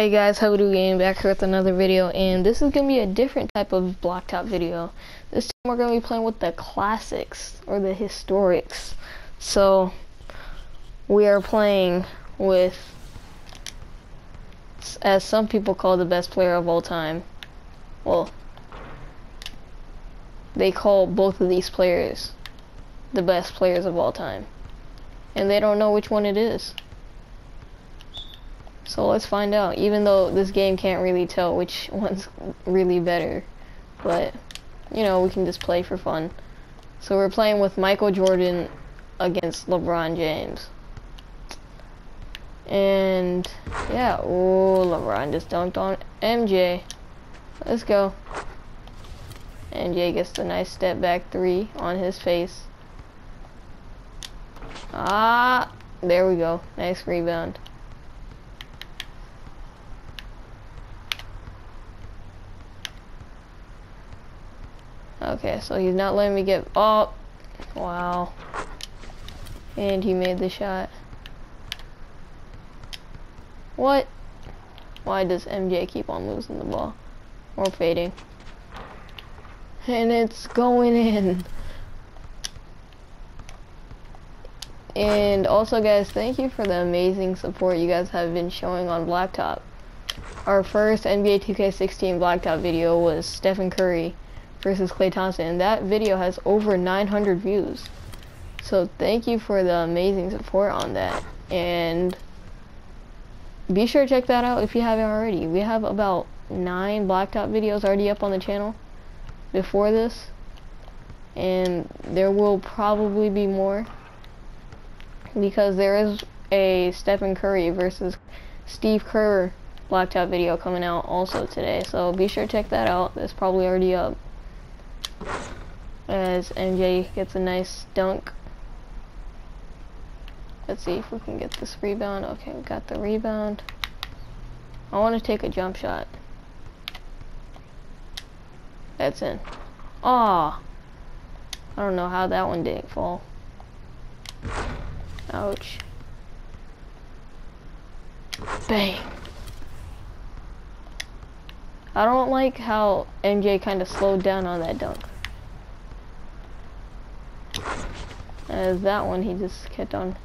Hey guys, Habadoo Gaming back here with another video, and this is going to be a different type of Blacktop video. This time we're going to be playing with the classics, or the historics. So, we are playing with, as some people call, the best player of all time. Well, they call both of these players the best players of all time, and they don't know which one it is. So let's find out, even though this game can't really tell which one's really better. But, you know, we can just play for fun. So we're playing with Michael Jordan against LeBron James. And, yeah, ooh, LeBron just dunked on MJ. Let's go. MJ gets the nice step back three on his face. Ah, there we go, nice rebound. Okay, so he's not letting me get... Oh! Wow. And he made the shot. What? Why does MJ keep on losing the ball? Or fading. And it's going in. And also, guys, thank you for the amazing support you guys have been showing on Blacktop. Our first NBA 2K16 Blacktop video was Stephen Curry versus Klay Thompson, and that video has over 900 views. So thank you for the amazing support on that, and be sure to check that out if you haven't already. We have about 9 Blacktop videos already up on the channel before this, and there will probably be more, because there is a Stephen Curry versus Steve Kerr Blacktop video coming out also today, so be sure to check that out. That's probably already up. As MJ gets a nice dunk. Let's see if we can get this rebound. Okay, we got the rebound. I want to take a jump shot. That's in. Ah, I don't know how that one didn't fall. Ouch. Bang. I don't like how MJ kind of slowed down on that dunk. As that one, he just kept on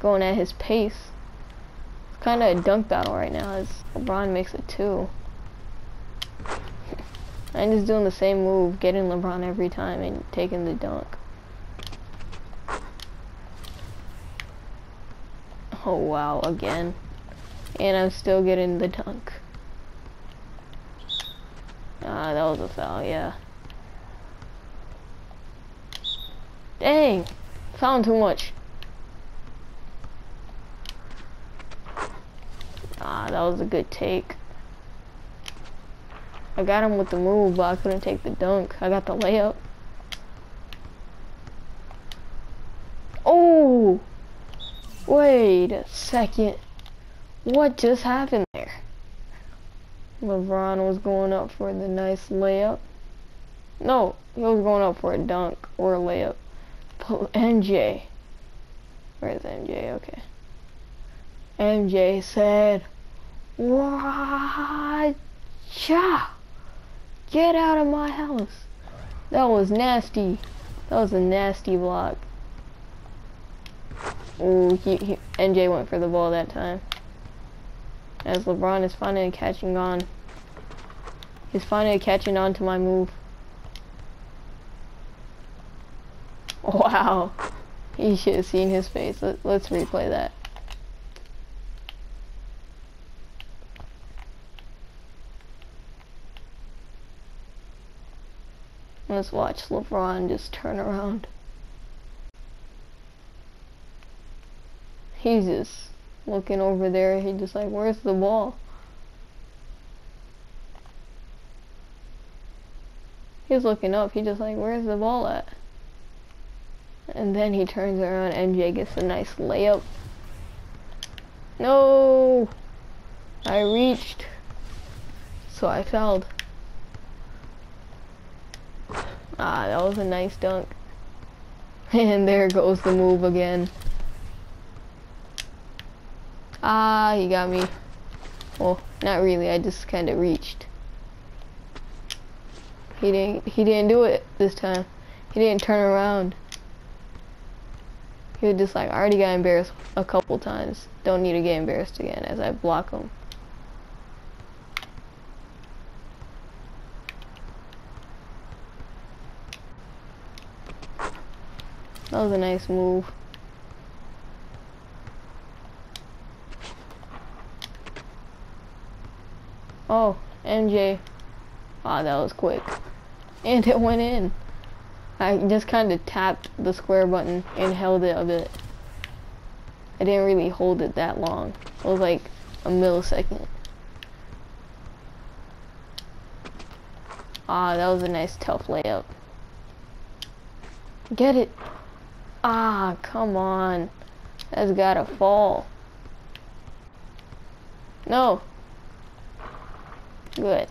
going at his pace. It's kind of a dunk battle right now, as LeBron makes it 2. I'm just doing the same move, getting LeBron every time and taking the dunk. Oh wow, again. And I'm still getting the dunk. That was a foul, yeah. Dang! Found too much. That was a good take. I got him with the move, but I couldn't take the dunk. I got the layup. Oh! Wait a second. What just happened there? LeBron was going up for the nice layup. No, he was going up for a dunk or a layup. But MJ. Where's MJ? Okay. MJ said, "Wacha! Get out of my house." That was nasty. That was a nasty block. Ooh, MJ went for the ball that time. As LeBron is finally catching on. He's finally catching on to my move. Wow. You should have seen his face. Let's replay that. Let's watch LeBron just turn around. He's just looking over there, he just like, where's the ball? He's looking up, he just like, where's the ball at? And then he turns around, MJ gets a nice layup. No! I reached. So I fouled. That was a nice dunk. And there goes the move again. Ah, he got me. Well, not really, I just kind of reached. He didn't do it this time. He didn't turn around. He was just like, I already got embarrassed a couple times. Don't need to get embarrassed again as I block him. That was a nice move. Oh, MJ. Wow, that was quick. And it went in. I just kind of tapped the square button and held it a bit. I didn't really hold it that long. It was like a millisecond. Ah, that was a nice tough layup. Get it. Ah, come on. That's gotta fall. No. Good.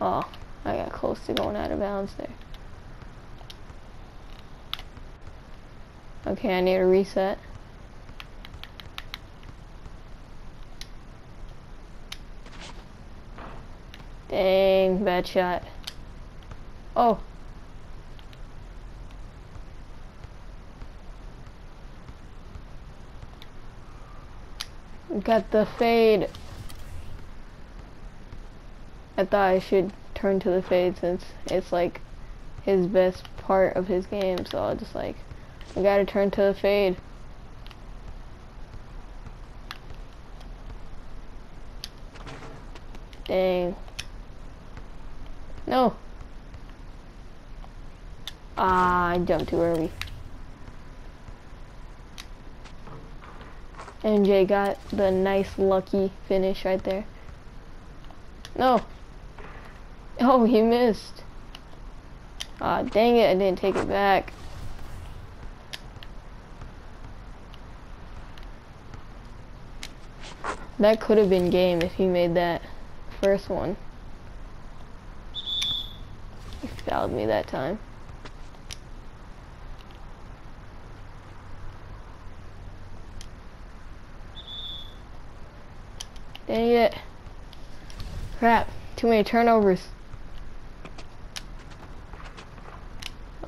Oh, I got close to going out of bounds there. Okay, I need a reset. Dang, bad shot. Oh. Got the fade. I thought I should turn to the fade since it's like his best part of his game, so I'll just like, I gotta turn to the fade. Dang. No. Ah, I jumped too early. MJ got the nice lucky finish right there. No. Oh, he missed. Ah, dang it, I didn't take it back. That could have been game if he made that first one. He fouled me that time. Dang it. Crap, too many turnovers.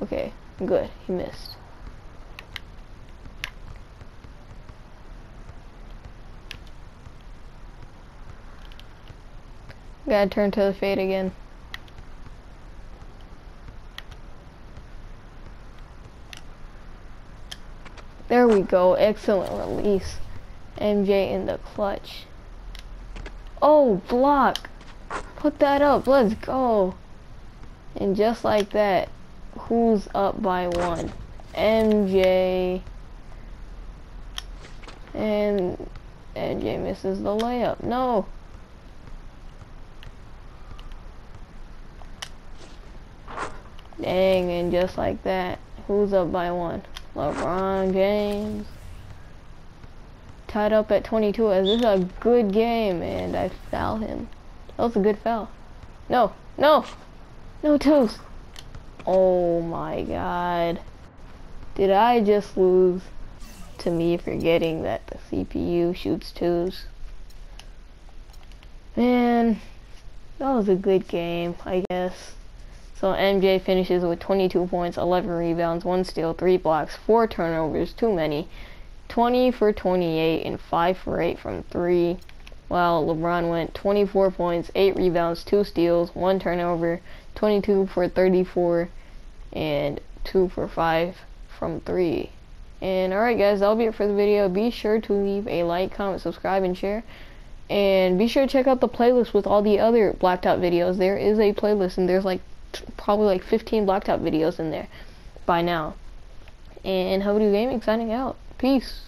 Okay, good, he missed. Gotta turn to the fade again. There we go, excellent release. MJ in the clutch. Oh, block. Put that up, let's go. And just like that, who's up by one? MJ. And MJ misses the layup. No. Dang, and just like that, who's up by one? LeBron James. Tied up at 22, as this is a good game, and I foul him. That was a good foul. No, no, no twos. Oh my god. Did I just lose to me forgetting that the CPU shoots twos? Man, that was a good game, I guess. So MJ finishes with 22 points, 11 rebounds, 1 steal, 3 blocks, 4 turnovers, too many. 20 for 28 and 5 for 8 from 3, while LeBron went 24 points, 8 rebounds, 2 steals, 1 turnover, 22 for 34 and 2 for 5 from 3. And alright guys, that'll be it for the video. Be sure to leave a like, comment, subscribe, and share. And be sure to check out the playlist with all the other Blacktop videos. There is a playlist and there's like probably like 15 Blacktop videos in there by now. And Habadoo Gaming signing out. Peace.